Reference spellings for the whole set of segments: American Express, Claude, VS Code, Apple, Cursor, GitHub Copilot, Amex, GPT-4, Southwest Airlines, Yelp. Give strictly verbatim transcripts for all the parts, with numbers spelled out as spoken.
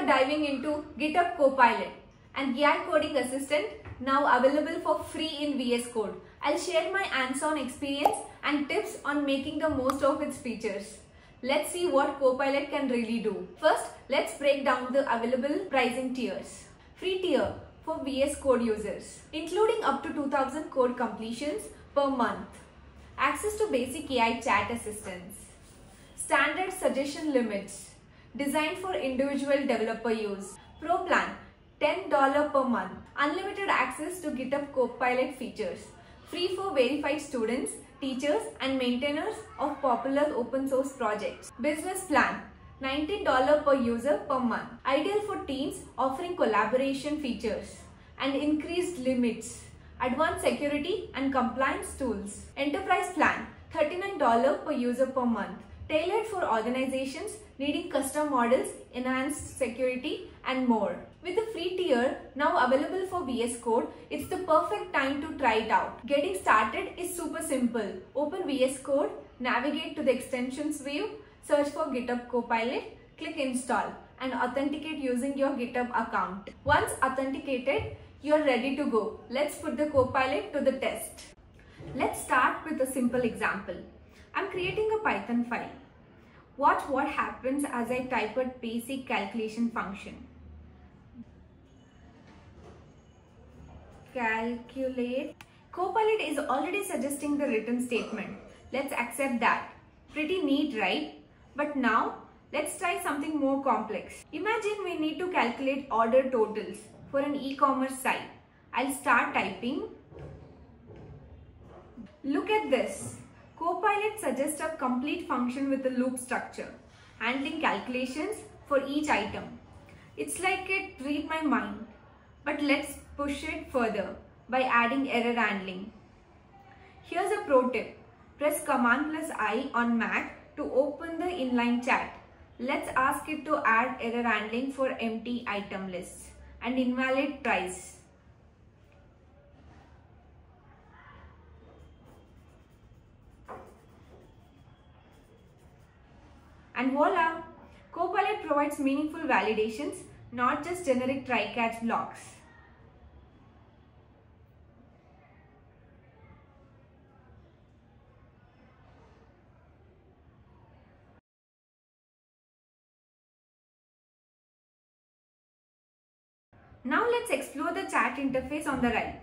are diving into GitHub Copilot, an A I coding assistant now available for free in V S Code. I'll share my hands-on experience and tips on making the most of its features. Let's see what Copilot can really do. First, let's break down the available pricing tiers. Free tier for V S Code users, including up to two thousand code completions per month. Access to basic A I chat assistance. Standard suggestion limits, designed for individual developer use. Pro plan, ten dollars per month. Unlimited access to GitHub Copilot features. Free for verified students, teachers and maintainers of popular open source projects. Business plan, nineteen dollars per user per month. Ideal for teams offering collaboration features and increased limits. Advanced security and compliance tools. Enterprise plan, thirty-nine dollars per user per month. Tailored for organizations needing custom models, enhanced security and more. With the free tier now available for V S Code, it's the perfect time to try it out. Getting started is super simple. Open V S Code, navigate to the extensions view, search for GitHub Copilot, click install and authenticate using your GitHub account. Once authenticated, you're ready to go. Let's put the Copilot to the test. Let's start with a simple example. I'm creating a Python file. Watch what happens as I type a basic calculation function. Calculate. Copilot is already suggesting the written statement. Let's accept that. Pretty neat, right? But now, let's try something more complex. Imagine we need to calculate order totals for an e-commerce site. I'll start typing. Look at this. Copilot suggests a complete function with a loop structure, handling calculations for each item. It's like it read my mind, but let's push it further by adding error handling. Here's a pro tip. Press Command plus I on Mac to open the inline chat. Let's ask it to add error handling for empty item lists and invalid price. And voila! Copilot provides meaningful validations, not just generic try-catch blocks. Now let's explore the chat interface on the right.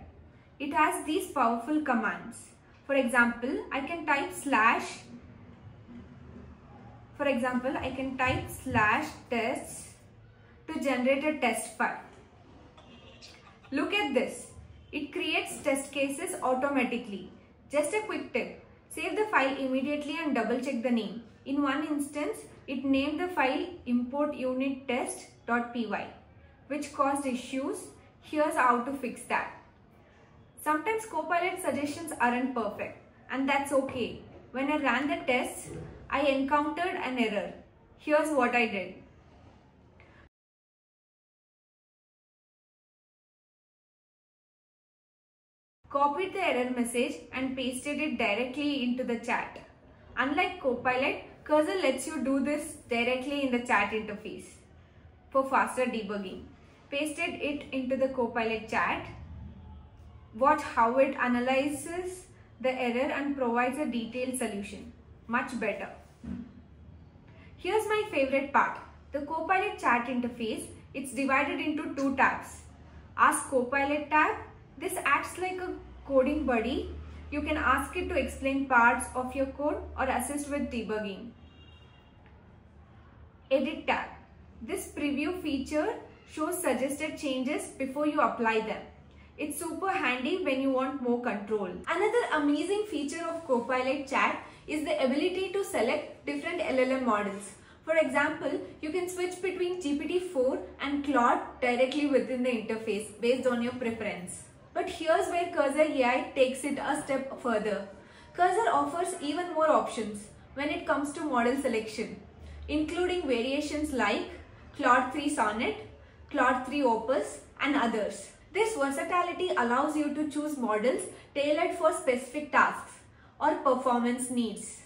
It has these powerful commands. For example, I can type slash For example, I can type slash tests to generate a test file. Look at this. It creates test cases automatically. Just a quick tip. Save the file immediately and double check the name. In one instance, it named the file import unit test.py, which caused issues. Here's how to fix that. Sometimes Copilot suggestions aren't perfect, and that's okay. When I ran the tests, I encountered an error. Here's what I did. Copied the error message and pasted it directly into the chat. Unlike Copilot, Cursor lets you do this directly in the chat interface for faster debugging. Pasted it into the Copilot chat. Watch how it analyzes the error and provides a detailed solution. Much better. Here's my favorite part, the Copilot chat interface. It's divided into two tabs. Ask Copilot tab. This acts like a coding buddy. You can ask it to explain parts of your code or assist with debugging. Edit tab. This preview feature shows suggested changes before you apply them. It's super handy when you want more control. Another amazing feature of Copilot chat is the ability to select different L L M models. For example, you can switch between G P T four and Claude directly within the interface based on your preference. But here's where Cursor A I takes it a step further. Cursor offers even more options when it comes to model selection, including variations like Claude three Sonnet, Claude three Opus and others. This versatility allows you to choose models tailored for specific tasks or performance needs,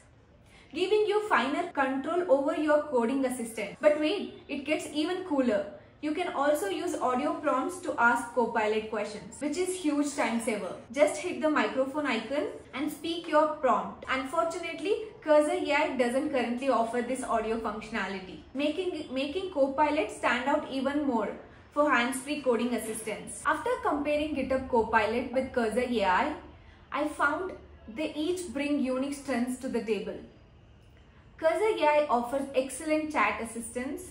giving you finer control over your coding assistant. But wait, it gets even cooler. You can also use audio prompts to ask Copilot questions, which is huge time saver. Just hit the microphone icon and speak your prompt. Unfortunately, Cursor A I doesn't currently offer this audio functionality, making, making Copilot stand out even more for hands-free coding assistance. After comparing GitHub Copilot with Cursor A I, I found they each bring unique strengths to the table. Cursor A I offers excellent chat assistance,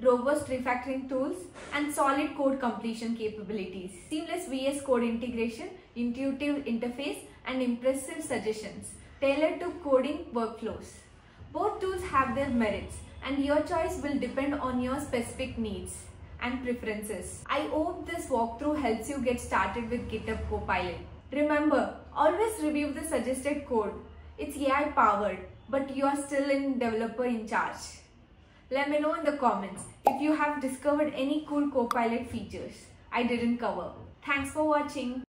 robust refactoring tools, and solid code completion capabilities. Seamless V S Code integration, intuitive interface, and impressive suggestions tailored to coding workflows. Both tools have their merits, and your choice will depend on your specific needs and preferences. I hope this walkthrough helps you get started with GitHub Copilot. Remember, always review the suggested code. It's A I powered, but you are still in developer in charge. Let me know in the comments if you have discovered any cool Copilot features I didn't cover. Thanks for watching.